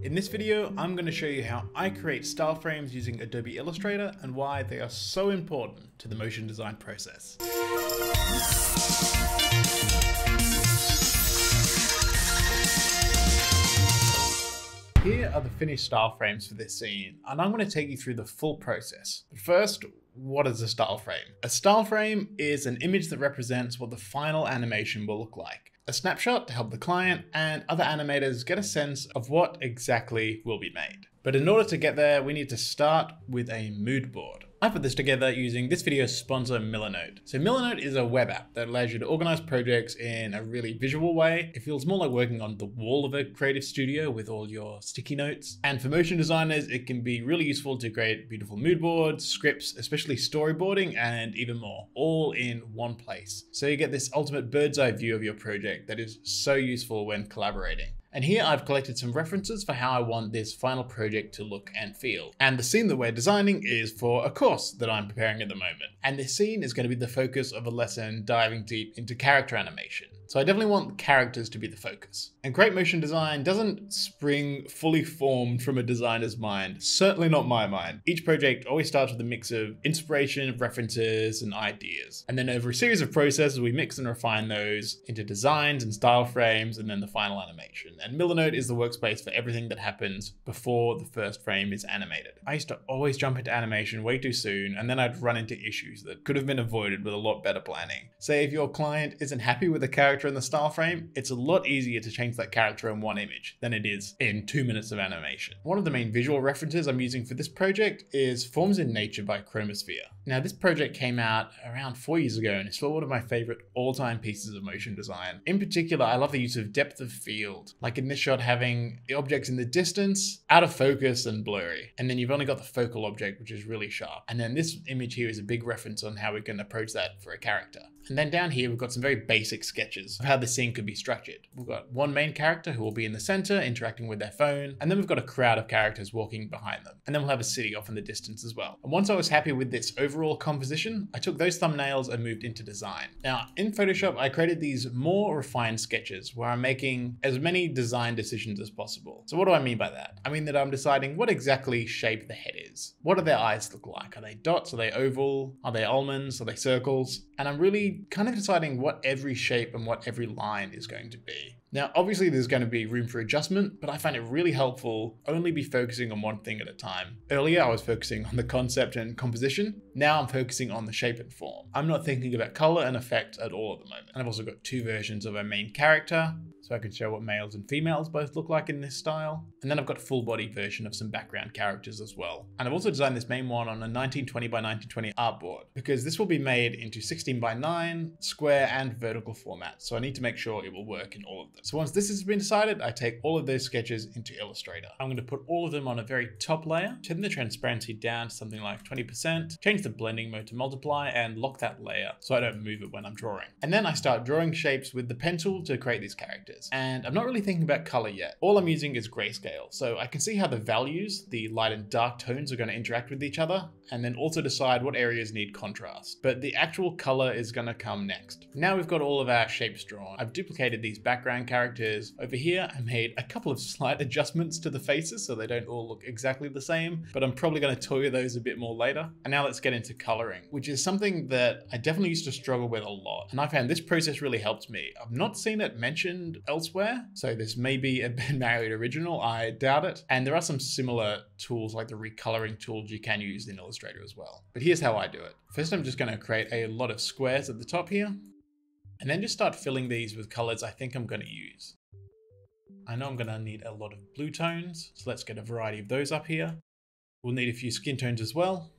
In this video, I'm going to show you how I create style frames using Adobe Illustrator and why they are so important to the motion design process. Here are the finished style frames for this scene, and I'm going to take you through the full process. But first, what is a style frame? A style frame is an image that represents what the final animation will look like. A snapshot to help the client and other animators get a sense of what exactly will be made. But in order to get there, we need to start with a mood board. I put this together using this video's sponsor, Milanote. So Milanote is a web app that allows you to organize projects in a really visual way. It feels more like working on the wall of a creative studio with all your sticky notes. And for motion designers, it can be really useful to create beautiful mood boards, scripts, especially storyboarding, and even more, all in one place. So you get this ultimate bird's eye view of your project that is so useful when collaborating. And here I've collected some references for how I want this final project to look and feel. And the scene that we're designing is for a course that I'm preparing at the moment. And this scene is going to be the focus of a lesson diving deep into character animation. So I definitely want characters to be the focus. And great motion design doesn't spring fully formed from a designer's mind, certainly not my mind. Each project always starts with a mix of inspiration, references, and ideas. And then over a series of processes, we mix and refine those into designs and style frames, and then the final animation. And Milanote is the workspace for everything that happens before the first frame is animated. I used to always jump into animation way too soon, and then I'd run into issues that could have been avoided with a lot better planning. Say if your client isn't happy with a character in the style frame, it's a lot easier to change that character in one image than it is in 2 minutes of animation. One of the main visual references I'm using for this project is Forms in Nature by Chromosphere. Now this project came out around 4 years ago and it's still one of my favorite all-time pieces of motion design. In particular, I love the use of depth of field. Like in this shot, having the objects in the distance, out of focus and blurry. And then you've only got the focal object, which is really sharp. And then this image here is a big reference on how we can approach that for a character. And then down here, we've got some very basic sketches of how the scene could be structured. We've got one main character who will be in the center, interacting with their phone. And then we've got a crowd of characters walking behind them. And then we'll have a city off in the distance as well. And once I was happy with this overall composition, I took those thumbnails and moved into design. Now in Photoshop, I created these more refined sketches where I'm making as many design decisions as possible. So what do I mean by that? I mean that I'm deciding what exactly shape the head is. What do their eyes look like? Are they dots? Are they oval? Are they almonds? Are they circles? And I'm really kind of deciding what every shape and what every line is going to be. Now, obviously there's going to be room for adjustment, but I find it really helpful only be focusing on one thing at a time. Earlier, I was focusing on the concept and composition. Now I'm focusing on the shape and form. I'm not thinking about color and effect at all at the moment. And I've also got two versions of our main character, so I can show what males and females both look like in this style. And then I've got a full body version of some background characters as well. And I've also designed this main one on a 1920 by 1920 artboard, because this will be made into 16 by 9, square and vertical formats. So I need to make sure it will work in all of them. So once this has been decided, I take all of those sketches into Illustrator. I'm going to put all of them on a very top layer, turn the transparency down to something like 20%, change the blending mode to multiply and lock that layer so I don't move it when I'm drawing. And then I start drawing shapes with the pencil to create these characters. And I'm not really thinking about color yet. All I'm using is grayscale. So I can see how the values, the light and dark tones, are going to interact with each other, and then also decide what areas need contrast. But the actual color is going to come next. Now we've got all of our shapes drawn. I've duplicated these background characters. Over here, I made a couple of slight adjustments to the faces so they don't all look exactly the same, but I'm probably going to toy with those a bit more later. And now let's get into coloring, which is something that I definitely used to struggle with a lot. And I found this process really helped me. I've not seen it mentioned elsewhere, so this may be a Ben Marriott original. I doubt it. And there are some similar tools like the recoloring tools you can use in Illustrator as well. But here's how I do it. First, I'm just going to create a lot of squares at the top here, and then just start filling these with colors I think I'm going to use. I know I'm going to need a lot of blue tones, so let's get a variety of those up here. We'll need a few skin tones as well,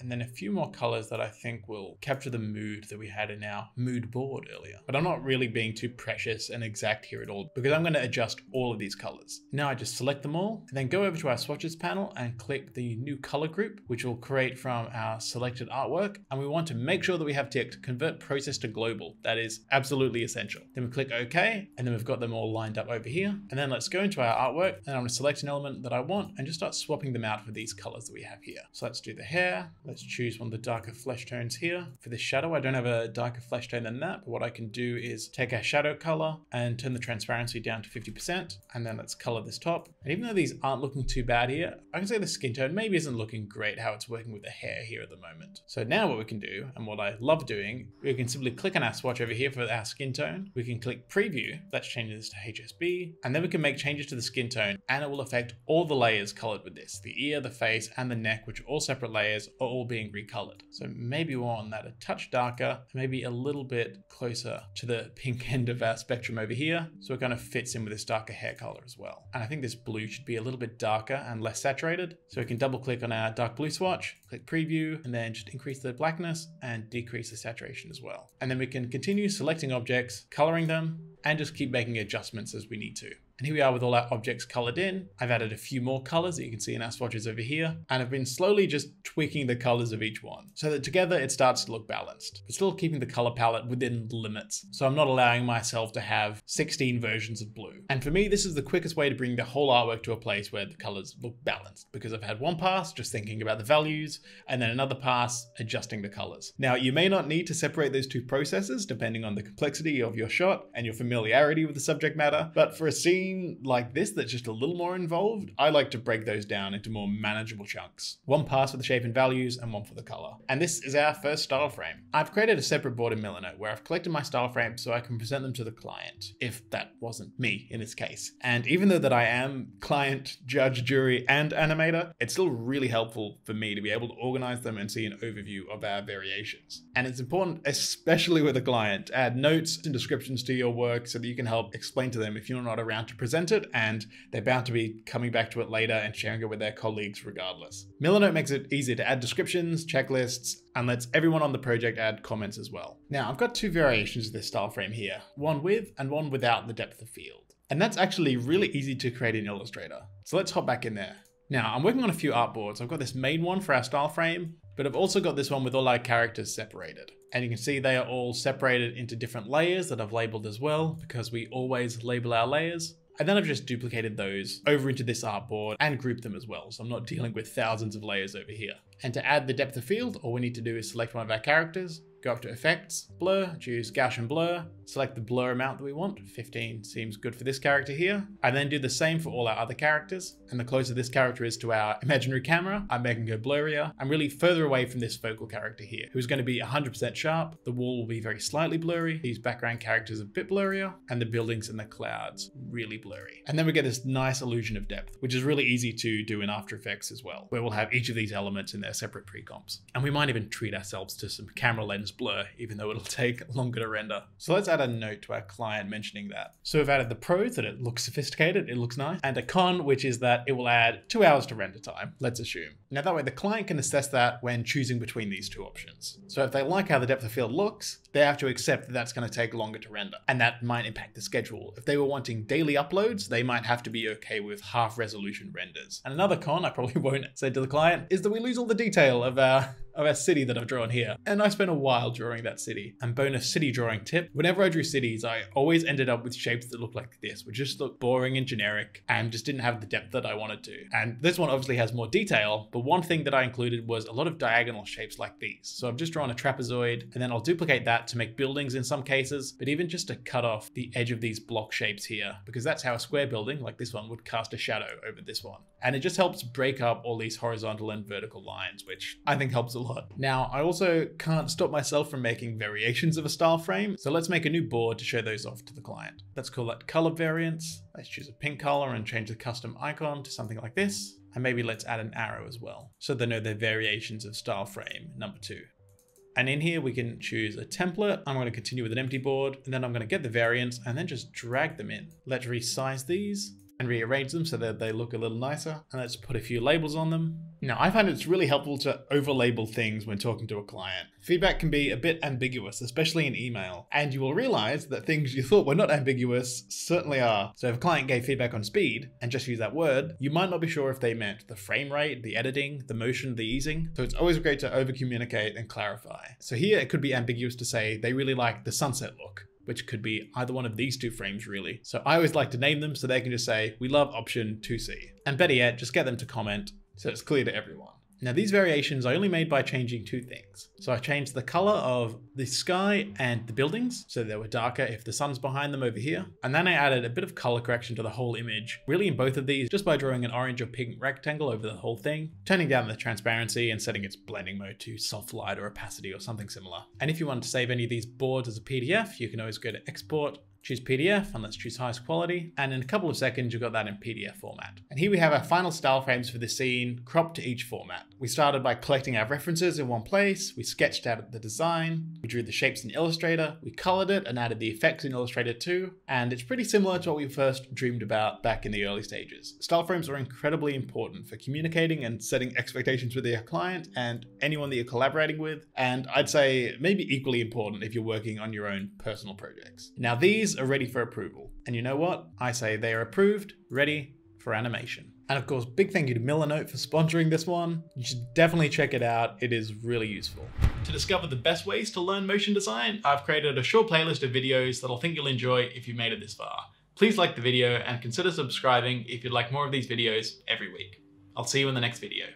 and then a few more colors that I think will capture the mood that we had in our mood board earlier. But I'm not really being too precious and exact here at all, because I'm going to adjust all of these colors. Now I just select them all, and then go over to our swatches panel and click the new color group, which will create from our selected artwork. And we want to make sure that we have ticked convert process to global. That is absolutely essential. Then we click OK, and then we've got them all lined up over here. And then let's go into our artwork, and I'm going to select an element that I want and just start swapping them out for these colors that we have here. So let's do the hair. Let's choose one of the darker flesh tones here. For this shadow, I don't have a darker flesh tone than that, but what I can do is take our shadow color and turn the transparency down to 50%, and then let's color this top. And even though these aren't looking too bad here, I can say the skin tone maybe isn't looking great how it's working with the hair here at the moment. So now what we can do, and what I love doing, we can simply click on our swatch over here for our skin tone. We can click preview, let's change this to HSB, and then we can make changes to the skin tone, and it will affect all the layers colored with this, the ear, the face, and the neck, which are all separate layers, are all being recolored. So maybe we want that a touch darker, maybe a little bit closer to the pink end of our spectrum over here. So it kind of fits in with this darker hair color as well. And I think this blue should be a little bit darker and less saturated. So we can double click on our dark blue swatch, click preview, and then just increase the blackness and decrease the saturation as well. And then we can continue selecting objects, coloring them, and just keep making adjustments as we need to. And here we are with all our objects colored in. I've added a few more colors that you can see in our swatches over here, and I've been slowly just tweaking the colors of each one so that together it starts to look balanced, but still keeping the color palette within the limits. So I'm not allowing myself to have 16 versions of blue. And for me, this is the quickest way to bring the whole artwork to a place where the colors look balanced, because I've had one pass just thinking about the values and then another pass adjusting the colors. Now, you may not need to separate those two processes depending on the complexity of your shot and your familiarity with the subject matter, but for a scene like this that's just a little more involved, I like to break those down into more manageable chunks. One pass for the shape and values and one for the color. And this is our first style frame. I've created a separate board in Milanote where I've collected my style frames so I can present them to the client, if that wasn't me in this case. And even though that I am client, judge, jury, and animator, it's still really helpful for me to be able to organize them and see an overview of our variations. And it's important, especially with a client, to add notes and descriptions to your work so that you can help explain to them if you're not around to present it, and they're bound to be coming back to it later and sharing it with their colleagues regardless. Milanote makes it easy to add descriptions, checklists, and lets everyone on the project add comments as well. Now, I've got two variations of this style frame here, one with and one without the depth of field. And that's actually really easy to create in Illustrator. So let's hop back in there. Now, I'm working on a few artboards. I've got this main one for our style frame, but I've also got this one with all our characters separated. And you can see they are all separated into different layers that I've labeled as well, because we always label our layers. And then I've just duplicated those over into this artboard and grouped them as well. So I'm not dealing with thousands of layers over here. And to add the depth of field, all we need to do is select one of our characters, go up to Effects, Blur, choose Gaussian blur, select the blur amount that we want. 15 seems good for this character here. And then do the same for all our other characters. And the closer this character is to our imaginary camera, I'm making her blurrier. I'm really further away from this focal character here, who's going to be 100% sharp. The wall will be very slightly blurry. These background characters are a bit blurrier, and the buildings and the clouds really blurry. And then we get this nice illusion of depth, which is really easy to do in After Effects as well, where we'll have each of these elements in their separate pre-comps. And we might even treat ourselves to some camera lens blur, even though it'll take longer to render. So let's add a note to our client mentioning that. So we've added the pros that it looks sophisticated, it looks nice, and a con, which is that it will add 2 hours to render time, let's assume. Now that way the client can assess that when choosing between these two options. So if they like how the depth of field looks, they have to accept that that's going to take longer to render, and that might impact the schedule. If they were wanting daily uploads, they might have to be okay with half resolution renders. And another con I probably won't say to the client is that we lose all the detail of our city that I've drawn here. And I spent a while drawing that city. And bonus city drawing tip, whenever I drew cities, I always ended up with shapes that looked like this, which just looked boring and generic and just didn't have the depth that I wanted to. And this one obviously has more detail, but one thing that I included was a lot of diagonal shapes like these. So I've just drawn a trapezoid, and then I'll duplicate that to make buildings in some cases, but even just to cut off the edge of these block shapes here, because that's how a square building like this one would cast a shadow over this one. And it just helps break up all these horizontal and vertical lines, which I think helps a lot. Now, I also can't stop myself from making variations of a style frame. So let's make a new board to show those off to the client. Let's call that color variants. Let's choose a pink color and change the custom icon to something like this. And maybe let's add an arrow as well, so they know they're variations of style frame number 2. And in here, we can choose a template. I'm going to continue with an empty board, and then I'm going to get the variants and then just drag them in. Let's resize these and rearrange them so that they look a little nicer. And let's put a few labels on them. Now, I find it's really helpful to overlabel things when talking to a client. Feedback can be a bit ambiguous, especially in email, and you will realize that things you thought were not ambiguous certainly are. So if a client gave feedback on speed and just used that word, you might not be sure if they meant the frame rate, the editing, the motion, the easing. So it's always great to over-communicate and clarify. So here it could be ambiguous to say they really like the sunset look, which could be either one of these two frames really. So I always like to name them so they can just say, we love option 2C. And better yet, just get them to comment so it's clear to everyone. Now these variations I only made by changing two things. So I changed the color of the sky and the buildings so they were darker if the sun's behind them over here. And then I added a bit of color correction to the whole image, really in both of these, just by drawing an orange or pink rectangle over the whole thing, turning down the transparency and setting its blending mode to soft light or opacity or something similar. And if you wanted to save any of these boards as a PDF, you can always go to export, choose PDF, and let's choose highest quality. And in a couple of seconds, you've got that in PDF format. And here we have our final style frames for the scene, cropped to each format. We started by collecting our references in one place. We sketched out the design. We drew the shapes in Illustrator. We colored it and added the effects in Illustrator too. And it's pretty similar to what we first dreamed about back in the early stages. Style frames are incredibly important for communicating and setting expectations with your client and anyone that you're collaborating with. And I'd say maybe equally important if you're working on your own personal projects. Now these are ready for approval. And you know what? I say they are approved, ready for animation. And of course, big thank you to Milanote for sponsoring this one. You should definitely check it out. It is really useful. To discover the best ways to learn motion design, I've created a short playlist of videos that I think you'll enjoy if you made it this far. Please like the video and consider subscribing if you'd like more of these videos every week. I'll see you in the next video.